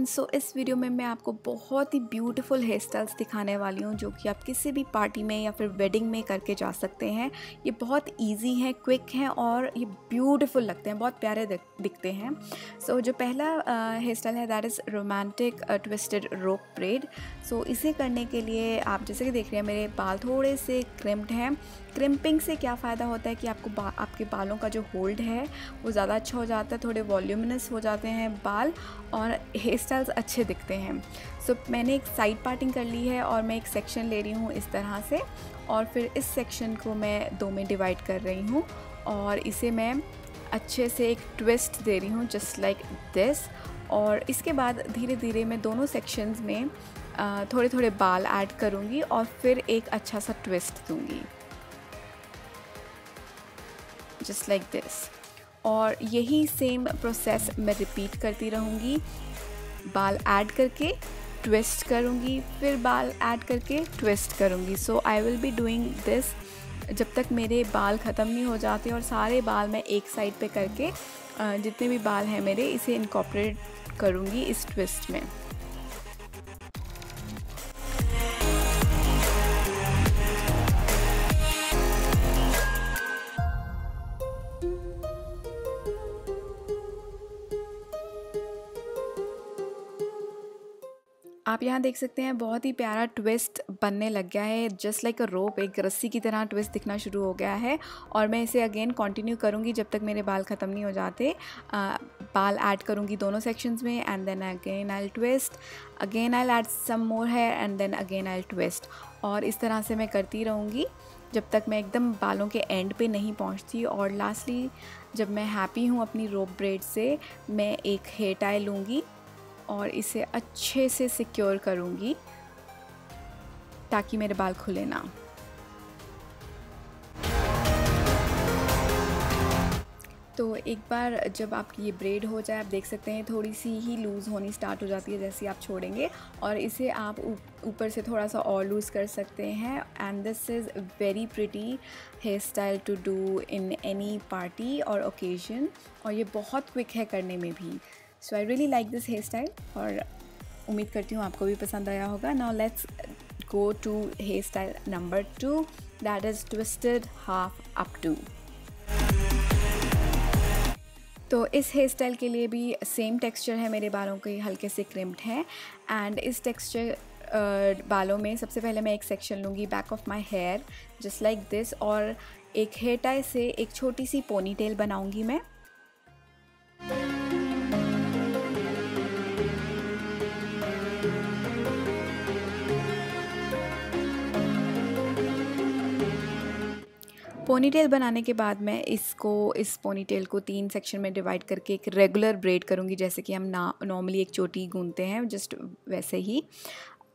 Everyone, सो इस video में मैं आपको बहुत ही ब्यूटीफुल हेयर स्टाइल्स दिखाने वाली हूँ जो कि आप किसी भी पार्टी में या फिर वेडिंग में करके जा सकते हैं। ये बहुत इजी है, क्विक हैं और ये ब्यूटीफुल लगते हैं, बहुत प्यारे दिखते हैं। सो जो पहला हेयर स्टाइल है that is romantic twisted rope braid. So इसे करने के लिए आप जैसे कि देख रहे हैं मेरे बाल थोड़े से क्रिम्प्ड हैं। क्रिम्पिंग से क्या फ़ायदा होता है कि आपको आपके बालों का जो होल्ड है वो ज़्यादा अच्छा हो जाता है, थोड़े वॉल्यूमिनस हो जाते हैं बाल और हेयर स्टाइल्स अच्छे दिखते हैं। सो मैंने एक साइड पार्टिंग कर ली है और मैं एक सेक्शन ले रही हूँ इस तरह से और फिर इस सेक्शन को मैं दो में डिवाइड कर रही हूँ और इसे मैं अच्छे से एक ट्विस्ट दे रही हूँ जस्ट लाइक दिस। और इसके बाद धीरे धीरे मैं दोनों सेक्शंस में थोड़े थोड़े बाल ऐड करूँगी और फिर एक अच्छा सा ट्विस्ट दूँगी जस्ट लाइक दिस। और यही सेम प्रोसेस मैं रिपीट करती रहूँगी, बाल ऐड करके ट्विस्ट करूँगी, फिर बाल ऐड करके ट्विस्ट करूँगी। So I will be doing this जब तक मेरे बाल ख़त्म नहीं हो जाते और सारे बाल मैं एक साइड पे करके जितने भी बाल हैं मेरे इसे इनकॉर्पोरेट करूँगी इस ट्विस्ट में। आप यहाँ देख सकते हैं बहुत ही प्यारा ट्विस्ट बनने लग गया है जस्ट लाइक अ रोप, एक रस्सी की तरह ट्विस्ट दिखना शुरू हो गया है। और मैं इसे अगेन कंटिन्यू करूँगी जब तक मेरे बाल ख़त्म नहीं हो जाते। बाल ऐड करूँगी दोनों सेक्शंस में and then again I will twist, again I will add some more hair and then again I will twist. और इस तरह से मैं करती रहूँगी जब तक मैं एकदम बालों के एंड पे नहीं पहुँचती। और लास्टली जब मैं हैप्पी हूँ अपनी रोप ब्रेड से, मैं एक हेयर टाई लूँगी और इसे अच्छे से सिक्योर करूंगी ताकि मेरे बाल खुले ना। तो एक बार जब आपकी ये ब्रेड हो जाए, आप देख सकते हैं थोड़ी सी ही लूज़ होनी स्टार्ट हो जाती है जैसे आप छोड़ेंगे, और इसे आप ऊपर से थोड़ा सा और लूज़ कर सकते हैं। And this is very pretty hair style to do in any party और ओकेजन, और ये बहुत क्विक है करने में भी। So I really like this hair style और उम्मीद करती हूँ आपको भी पसंद आया होगा। Now let's go to hair style number 2 that is twisted half up two. तो इस हेयर स्टाइल के लिए भी सेम टेक्सचर है, मेरे बालों के हल्के से क्रिम्प्ड है। एंड इस टेक्सचर बालों में सबसे पहले मैं एक सेक्शन लूँगी back of my hair just like this, और एक हेयर टाई से एक छोटी सी पोनी टेल बनाऊँगी मैं। पोनीटेल बनाने के बाद मैं इस पोनीटेल को 3 सेक्शन में डिवाइड करके एक रेगुलर ब्रेड करूँगी जैसे कि हम नॉर्मली एक चोटी गूंथते हैं, जस्ट वैसे ही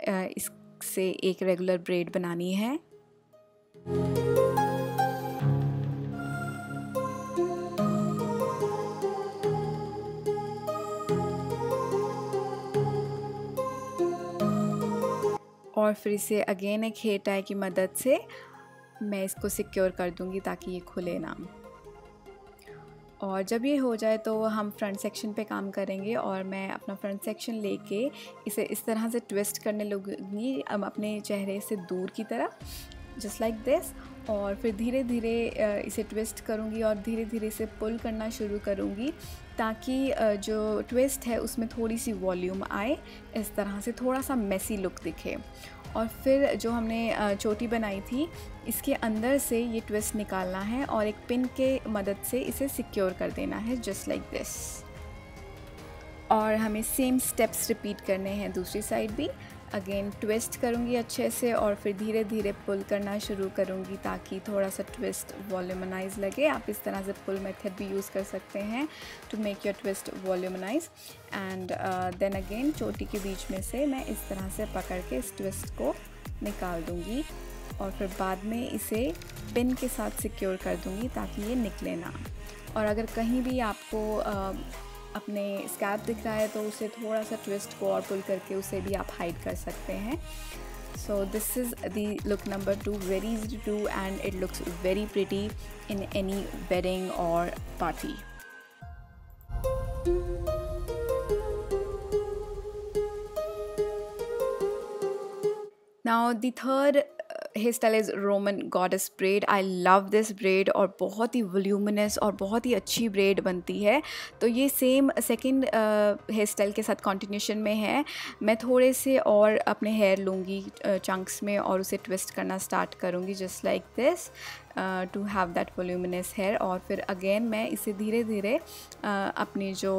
इससे एक रेगुलर ब्रेड बनानी है। और फिर इसे अगेन एक हेयर टाई की मदद से मैं इसको सिक्योर कर दूंगी ताकि ये खुले ना। और जब ये हो जाए तो हम फ्रंट सेक्शन पे काम करेंगे और मैं अपना फ्रंट सेक्शन लेके इसे इस तरह से ट्विस्ट करने लगूंगी अपने चेहरे से दूर की तरफ जस्ट लाइक दिस। और फिर धीरे धीरे इसे ट्विस्ट करूंगी और धीरे धीरे इसे पुल करना शुरू करूंगी ताकि जो ट्विस्ट है उसमें थोड़ी सी वॉल्यूम आए, इस तरह से थोड़ा सा मेसी लुक दिखे। और फिर जो हमने चोटी बनाई थी इसके अंदर से ये ट्विस्ट निकालना है और एक पिन के मदद से इसे सिक्योर कर देना है जस्ट लाइक दिस। और हमें सेम स्टेप्स रिपीट करने हैं दूसरी साइड भी। अगेन ट्विस्ट करूँगी अच्छे से और फिर धीरे धीरे पुल करना शुरू करूँगी ताकि थोड़ा सा ट्विस्ट वॉल्यूमनाइज लगे। आप इस तरह से पुल मेथड भी यूज़ कर सकते हैं to make your twist volumise. And then again चोटी के बीच में से मैं इस तरह से पकड़ के इस ट्विस्ट को निकाल दूँगी और फिर बाद में इसे पिन के साथ सिक्योर कर दूँगी ताकि ये निकले ना। और अगर कहीं भी आपको अपने स्कैल्प दिख रहा है तो उसे थोड़ा सा ट्विस्ट को और पुल करके उसे भी आप हाइड कर सकते हैं। So this is the look number 2, very easy to do and it looks very pretty in any wedding और party. Now the third hairstyle is Roman goddess braid. I love this braid और बहुत ही voluminous और बहुत ही अच्छी braid बनती है। तो ये same second hairstyle के साथ continuation में है। मैं थोड़े से और अपने hair लूँगी chunks में और उसे twist करना start करूँगी just like this to have that voluminous hair। और फिर again मैं इसे धीरे धीरे अपनी जो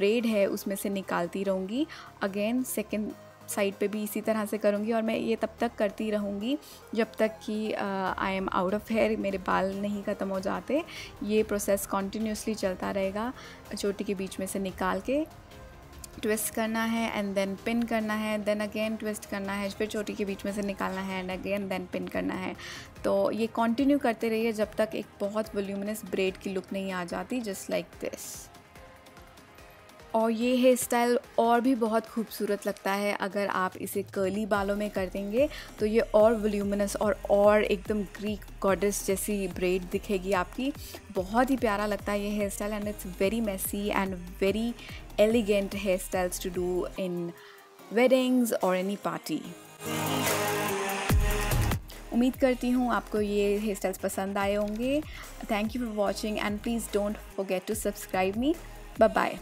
braid है उसमें से निकालती रहूँगी। Again second साइड पे भी इसी तरह से करूँगी और मैं ये तब तक करती रहूँगी जब तक कि I am out of hair, मेरे बाल नहीं ख़त्म हो जाते। ये प्रोसेस कॉन्टीन्यूसली चलता रहेगा। चोटी के बीच में से निकाल के ट्विस्ट करना है एंड देन पिन करना है, देन अगेन ट्विस्ट करना है, फिर चोटी के बीच में से निकालना है एंड अगेन देन पिन करना है। तो ये कंटिन्यू करते रहिए जब तक एक बहुत वॉल्यूमिनस ब्रेड की लुक नहीं आ जाती, जस्ट लाइक दिस। और ये हेयर स्टाइल और भी बहुत खूबसूरत लगता है अगर आप इसे कर्ली बालों में कर देंगे, तो ये और वॉल्यूमिनस और एकदम ग्रीक गॉडेस जैसी ब्रेड दिखेगी आपकी। बहुत ही प्यारा लगता है ये hair style and it's very messy and very elegant hair styles to do in weddings और एनी पार्टी। उम्मीद करती हूँ आपको ये हेयर स्टाइल्स पसंद आए होंगे। Thank you for watching and please don't forget to subscribe me. Bye bye.